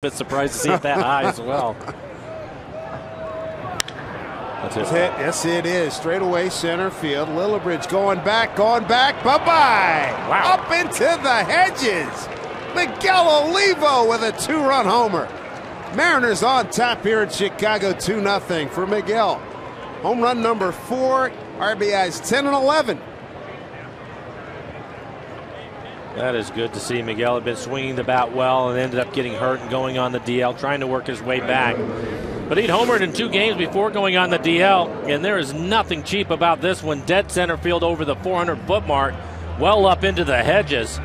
Bit surprised to see it that high as well. That's it. Yes, it is. Straight away center field. Lillibridge going back. Bye-bye. Wow. Up into the hedges. Miguel Olivo with a two-run homer. Mariners on top here in Chicago, 2-0 for Miguel. Home run number 4, RBIs 10 and 11. That is good to see. Miguel had been swinging the bat well and ended up getting hurt and going on the DL, trying to work his way back. But he'd homered in 2 games before going on the DL, and there is nothing cheap about this one. Dead center field over the 400-foot mark, well up into the hedges.